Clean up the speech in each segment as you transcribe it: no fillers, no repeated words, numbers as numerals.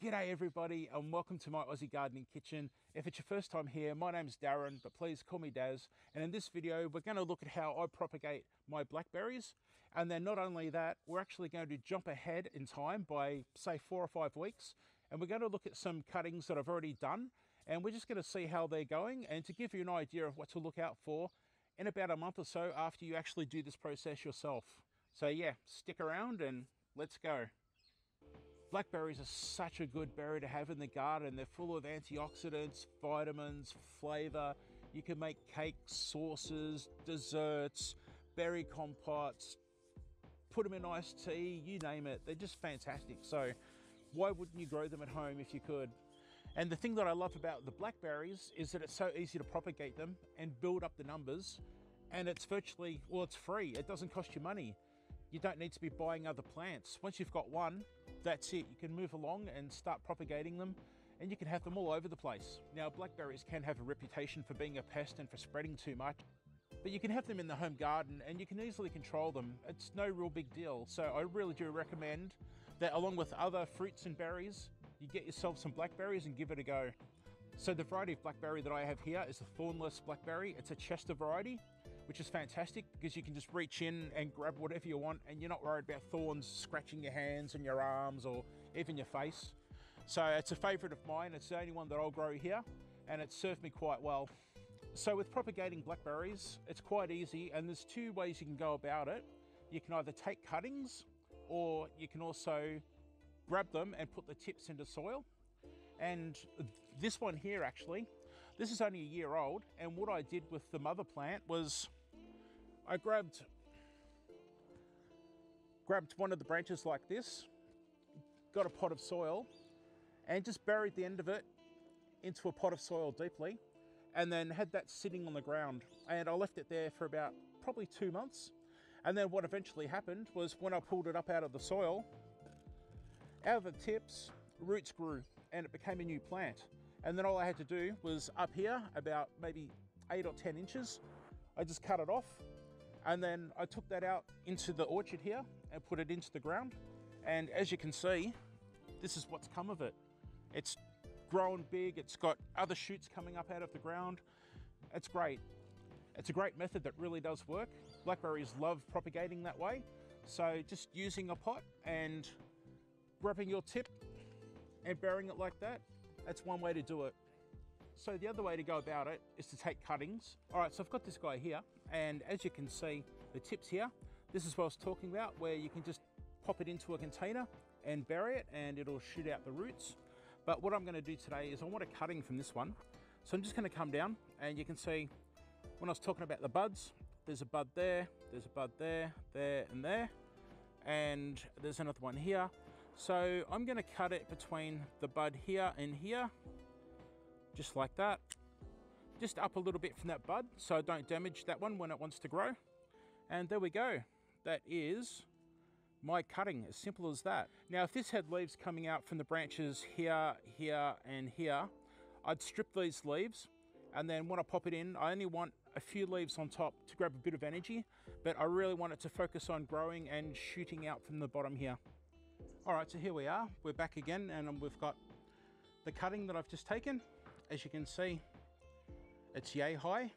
G'day everybody and welcome to My Aussie Garden & Kitchen. If it's your first time here, my name's Darren, but please call me Daz. And in this video, we're going to look at how I propagate my blackberries. And then not only that, we're actually going to jump ahead in time by say 4 or 5 weeks. And we're going to look at some cuttings that I've already done. And we're just going to see how they're going and to give you an idea of what to look out for in about a month or so after you actually do this process yourself. So yeah, stick around and let's go. Blackberries are such a good berry to have in the garden. They're full of antioxidants, vitamins, flavour. You can make cakes, sauces, desserts, berry compotes, put them in iced tea, you name it. They're just fantastic. So why wouldn't you grow them at home if you could? And the thing that I love about the blackberries is that it's so easy to propagate them and build up the numbers. And it's virtually, well, it's free. It doesn't cost you money. You don't need to be buying other plants. Once you've got one, that's it. You can move along and start propagating them, and you can have them all over the place. Now, blackberries can have a reputation for being a pest and for spreading too much, but you can have them in the home garden and you can easily control them. It's no real big deal. So I really do recommend that along with other fruits and berries, you get yourself some blackberries and give it a go. So the variety of blackberry that I have here is the thornless blackberry. It's a Chester variety, which is fantastic because you can just reach in and grab whatever you want and you're not worried about thorns scratching your hands and your arms or even your face. So it's a favorite of mine. It's the only one that I'll grow here and it's served me quite well. So with propagating blackberries, it's quite easy and there's two ways you can go about it. You can either take cuttings or you can also grab them and put the tips into soil. And this one here actually, this is only a year old, and what I did with the mother plant was I grabbed one of the branches like this, got a pot of soil, and just buried the end of it into a pot of soil deeply, and then had that sitting on the ground. And I left it there for about probably 2 months. And then what eventually happened was when I pulled it up out of the soil, out of the tips, roots grew, and it became a new plant. And then all I had to do was up here, about maybe 8 or 10 inches, I just cut it off, and then I took that out into the orchard here and put it into the ground. And as you can see, this is what's come of it. It's grown big, it's got other shoots coming up out of the ground. It's great. It's a great method that really does work. Blackberries love propagating that way. So just using a pot and grabbing your tip and burying it like that, that's one way to do it. So the other way to go about it is to take cuttings. All right, so I've got this guy here, and as you can see, the tips here, this is what I was talking about, where you can just pop it into a container and bury it, and it'll shoot out the roots. But what I'm gonna do today is I want a cutting from this one. So I'm just gonna come down, and you can see, when I was talking about the buds, there's a bud there, there's a bud there, there, and there, and there's another one here. So I'm gonna cut it between the bud here and here, just like that, just up a little bit from that bud so I don't damage that one when it wants to grow. And there we go, that is my cutting, as simple as that. Now if this had leaves coming out from the branches here, here and here, I'd strip these leaves, and then when I pop it in, I only want a few leaves on top to grab a bit of energy, but I really want it to focus on growing and shooting out from the bottom here. All right, so here we are, we're back again, and we've got the cutting that I've just taken. As you can see, it's yay high,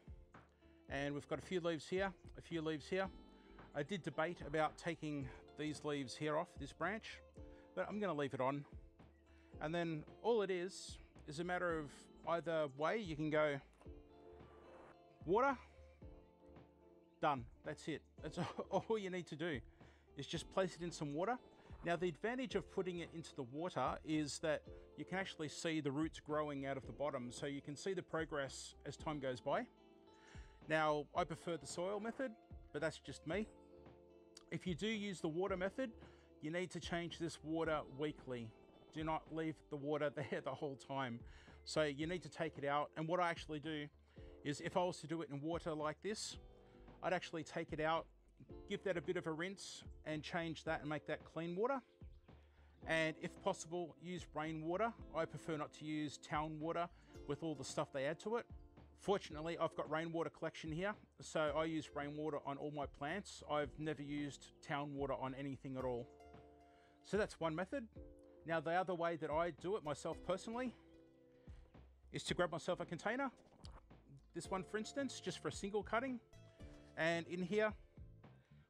and we've got a few leaves here, a few leaves here. I did debate about taking these leaves here off this branch, but I'm gonna leave it on. And then all it is a matter of either way, you can go water, done, that's it. That's all you need to do, is just place it in some water. Now the advantage of putting it into the water is that you can actually see the roots growing out of the bottom, so you can see the progress as time goes by. Now I prefer the soil method, but that's just me. If you do use the water method, you need to change this water weekly. Do not leave the water there the whole time. So you need to take it out, and what I actually do is if I was to do it in water like this, I'd actually take it out, give that a bit of a rinse and change that and make that clean water. And if possible, use rainwater. I prefer not to use town water with all the stuff they add to it. Fortunately, I've got rainwater collection here, so I use rainwater on all my plants. I've never used town water on anything at all. So that's one method. Now the other way that I do it myself personally is to grab myself a container, this one for instance, just for a single cutting, and in here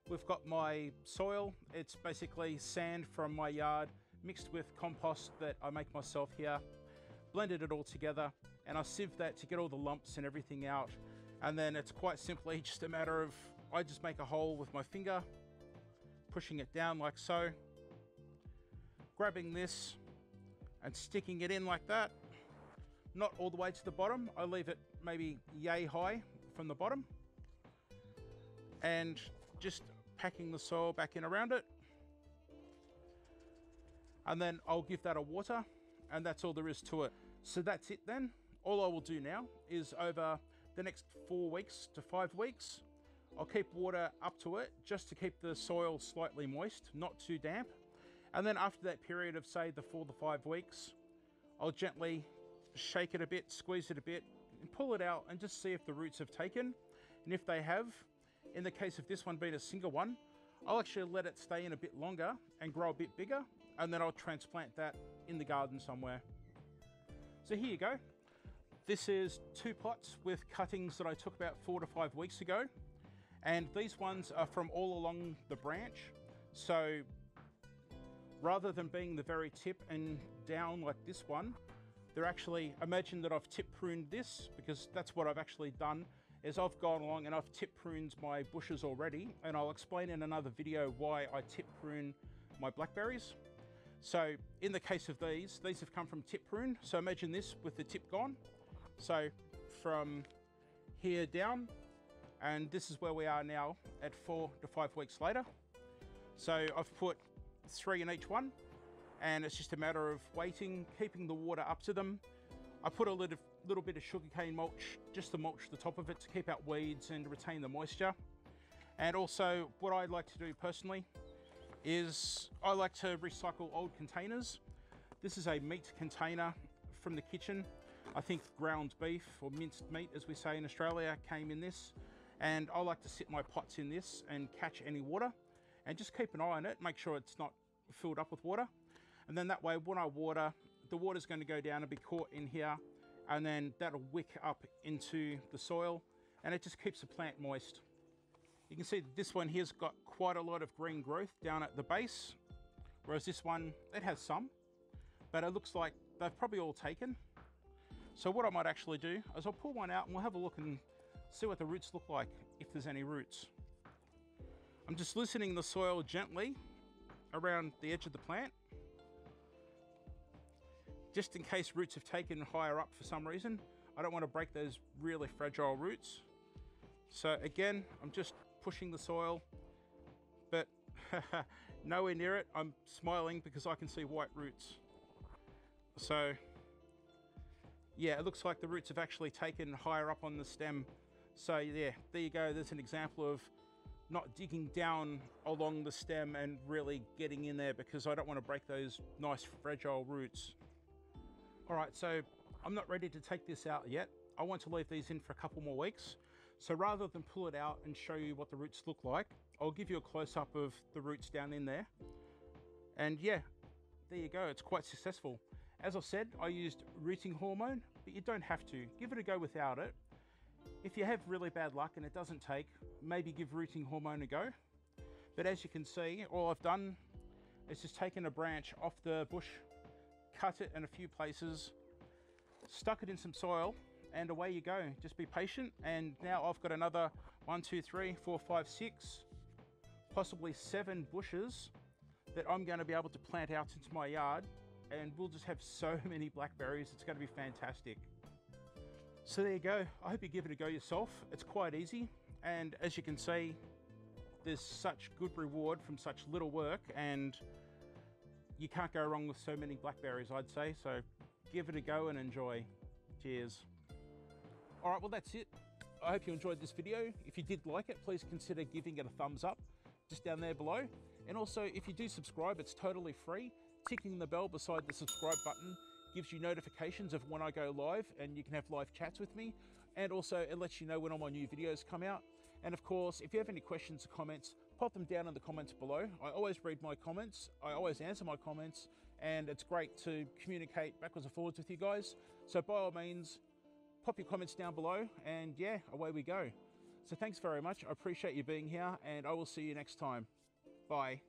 we've got my soil. It's basically sand from my yard mixed with compost that I make myself here, blended it all together, and I sieve that to get all the lumps and everything out. And then it's quite simply just a matter of, I just make a hole with my finger, pushing it down like so, grabbing this and sticking it in like that. Not all the way to the bottom, I leave it maybe yay high from the bottom, and just packing the soil back in around it. And then I'll give that a water, and that's all there is to it. So that's it then. All I will do now is over the next 4 weeks to 5 weeks, I'll keep water up to it just to keep the soil slightly moist, not too damp. And then after that period of say the 4 to 5 weeks, I'll gently shake it a bit, squeeze it a bit, and pull it out and just see if the roots have taken. And if they have, in the case of this one being a single one, I'll actually let it stay in a bit longer and grow a bit bigger, and then I'll transplant that in the garden somewhere. So here you go. This is two pots with cuttings that I took about 4 to 5 weeks ago. And these ones are from all along the branch. So rather than being the very tip and down like this one, they're actually, imagine that I've tip pruned this, because that's what I've actually done, is I've gone along and I've tip pruned my bushes already, and I'll explain in another video why I tip prune my blackberries. So in the case of these have come from tip prune. So imagine this with the tip gone. So from here down, and this is where we are now at 4 to 5 weeks later. So I've put 3 in each one, and it's just a matter of waiting, keeping the water up to them. I put a little bit of sugarcane mulch, just to mulch the top of it to keep out weeds and retain the moisture. And also what I like to do personally is I like to recycle old containers. This is a meat container from the kitchen. I think ground beef, or minced meat as we say in Australia, came in this. And I like to sit my pots in this and catch any water and just keep an eye on it, make sure it's not filled up with water. And then that way, when I water, the water's going to go down and be caught in here, and then that'll wick up into the soil, and it just keeps the plant moist. You can see that this one here's got quite a lot of green growth down at the base, whereas this one, it has some, but it looks like they've probably all taken. So what I might actually do is I'll pull one out and we'll have a look and see what the roots look like, if there's any roots. I'm just loosening the soil gently around the edge of the plant, just in case roots have taken higher up for some reason. I don't want to break those really fragile roots. So again, I'm just pushing the soil, but nowhere near it. I'm smiling because I can see white roots. So yeah, it looks like the roots have actually taken higher up on the stem. So yeah, there you go. There's an example of not digging down along the stem and really getting in there, because I don't want to break those nice fragile roots. All right, so I'm not ready to take this out yet. I want to leave these in for a couple more weeks. So rather than pull it out and show you what the roots look like, I'll give you a close up of the roots down in there. And yeah, there you go, it's quite successful. As I said, I used rooting hormone, but you don't have to. Give it a go without it. If you have really bad luck and it doesn't take, maybe give rooting hormone a go. But as you can see, all I've done is just taken a branch off the bush, cut it in a few places, stuck it in some soil, and away you go. Just be patient. And now I've got another 1, 2, 3, 4, 5, 6, possibly 7 bushes that I'm going to be able to plant out into my yard, and we'll just have so many blackberries. It's going to be fantastic. So there you go. I hope you give it a go yourself. It's quite easy. And as you can see, there's such good reward from such little work, and you can't go wrong with so many blackberries, I'd say. So give it a go and enjoy. Cheers. All right, well, that's it. I hope you enjoyed this video. If you did like it, please consider giving it a thumbs up just down there below. And also, if you do subscribe, it's totally free. Ticking the bell beside the subscribe button gives you notifications of when I go live, and you can have live chats with me. And also, it lets you know when all my new videos come out. And of course, if you have any questions or comments, pop them down in the comments below. I always read my comments, I always answer my comments, and it's great to communicate backwards and forwards with you guys. So by all means, pop your comments down below, and yeah, away we go. So thanks very much. I appreciate you being here, and I will see you next time. Bye.